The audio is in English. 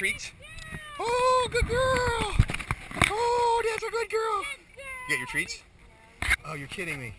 treats. Oh, good girl. Oh, that's a good girl. You got your treats? Oh, you're kidding me.